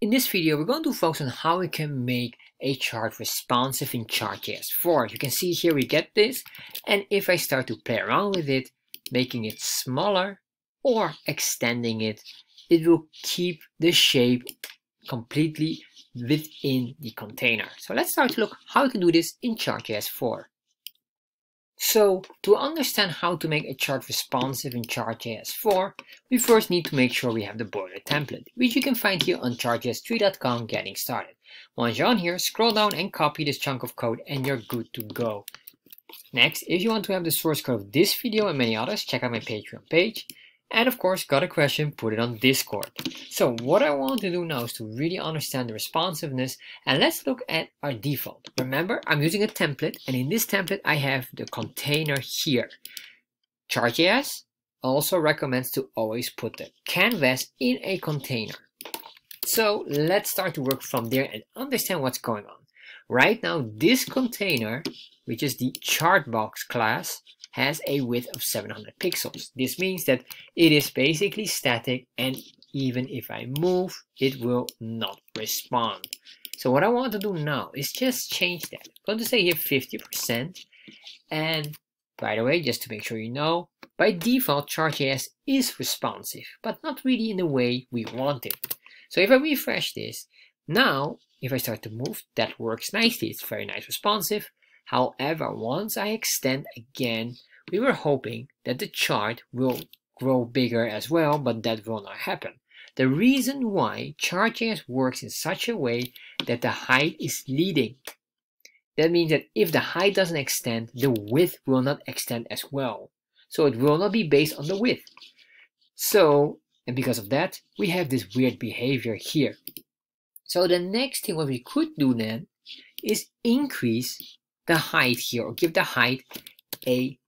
In this video, we're going to focus on how we can make a chart responsive in Chart.js4. You can see here we get this, and if I start to play around with it, making it smaller or extending it, it will keep the shape completely within the container. So let's start to look how to do this in Chart.js4. So to understand how to make a chart responsive in Chart.js4, we first need to make sure we have the boiler template, which you can find here on ChartJS3.com getting started. Once you're on here, scroll down and copy this chunk of code and you're good to go. Next, if you want to have the source code of this video and many others, check out my Patreon page. And of course, got a question, put it on Discord. So what I want to do now is to really understand the responsiveness, and let's look at our default. Remember, I'm using a template, and in this template I have the container here. Chart.js also recommends to always put the canvas in a container. So let's start to work from there and understand what's going on. Right now, this container, which is the chartbox class, has a width of 700 pixels. This means that it is basically static, and even if I move, it will not respond. So what I want to do now is just change that. I'm going to say here 50%. And by the way, just to make sure you know, by default, Chart.js is responsive, but not really in the way we want it. So if I refresh this, now if I start to move, that works nicely. It's very nice responsive. However, once I extend again, we were hoping that the chart will grow bigger as well, but that will not happen. The reason why Chart.js works in such a way that the height is leading. That means that if the height doesn't extend, the width will not extend as well. So it will not be based on the width. So, and because of that, we have this weird behavior here. So the next thing what we could do then is increase the height here, or give the height a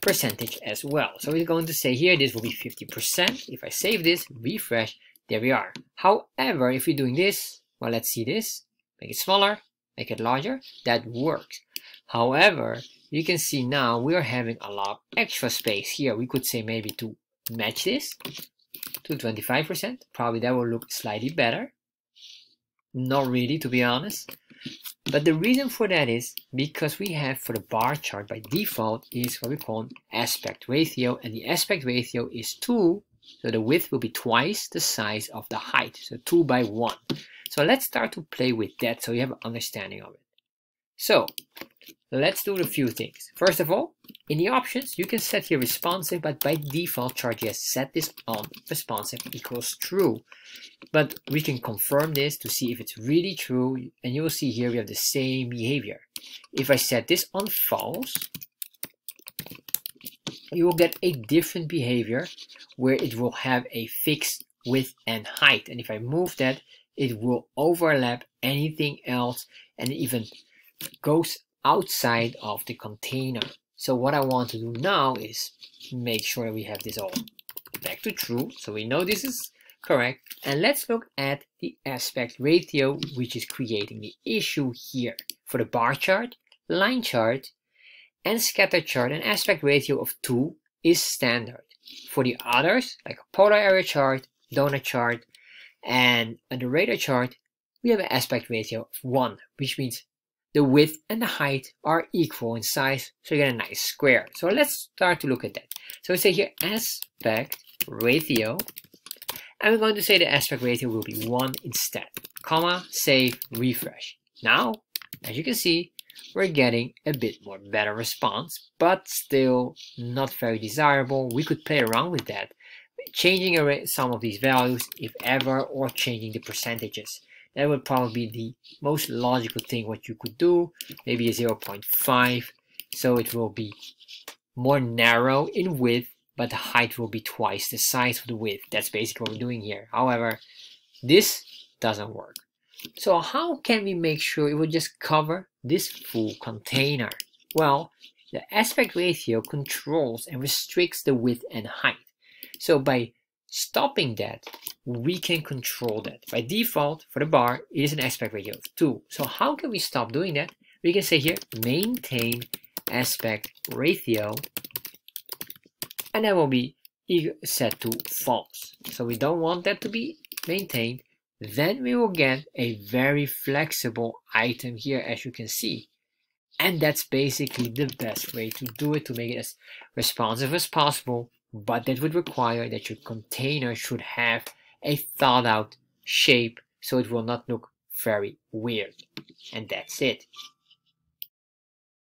percentage as well. So we're going to say here this will be 50%. If I save this, refresh, there we are. However, if you're doing this, well, let's see this, make it smaller, make it larger, that works. However, you can see now we are having a lot of extra space here. We could say maybe to match this to 25%, probably that will look slightly better. Not really, to be honest. But the reason for that is because we have for the bar chart by default is what we call an aspect ratio, and the aspect ratio is 2, so the width will be twice the size of the height, so 2 by 1. So let's start to play with that so you have an understanding of it. So let's do a few things. First of all, in the options, you can set here responsive, but by default, Chart.js set this on responsive equals true. But we can confirm this to see if it's really true, and you will see here we have the same behavior. If I set this on false, you will get a different behavior where it will have a fixed width and height. And if I move that, it will overlap anything else and even goes outside of the container. So what I want to do now is make sure we have this all back to true, so we know this is correct. And let's look at the aspect ratio, which is creating the issue here for the bar chart, line chart, and scatter chart. An aspect ratio of 2 is standard. For the others, like a polar area chart, donut chart, and a radar chart, we have an aspect ratio of 1, which means the width and the height are equal in size, so you get a nice square. So let's start to look at that. So we say here aspect ratio, and we're going to say the aspect ratio will be 1 instead. Comma, save, refresh. Now, as you can see, we're getting a bit more better response, but still not very desirable. We could play around with that, changing some of these values, if ever, or changing the percentages. That would probably be the most logical thing what you could do, maybe a 0.5, so it will be more narrow in width, but the height will be twice the size of the width. That's basically what we're doing here. However, this doesn't work. So how can we make sure it will just cover this full container? Well, the aspect ratio controls and restricts the width and height. So by stopping that, we can control that. By default, for the bar, it is an aspect ratio of 2. So how can we stop doing that? We can say here, maintain aspect ratio, and that will be set to false. So we don't want that to be maintained, then we will get a very flexible item here, as you can see. And that's basically the best way to do it, to make it as responsive as possible. But that would require that your container should have a thought out shape, so it will not look very weird. And that's it.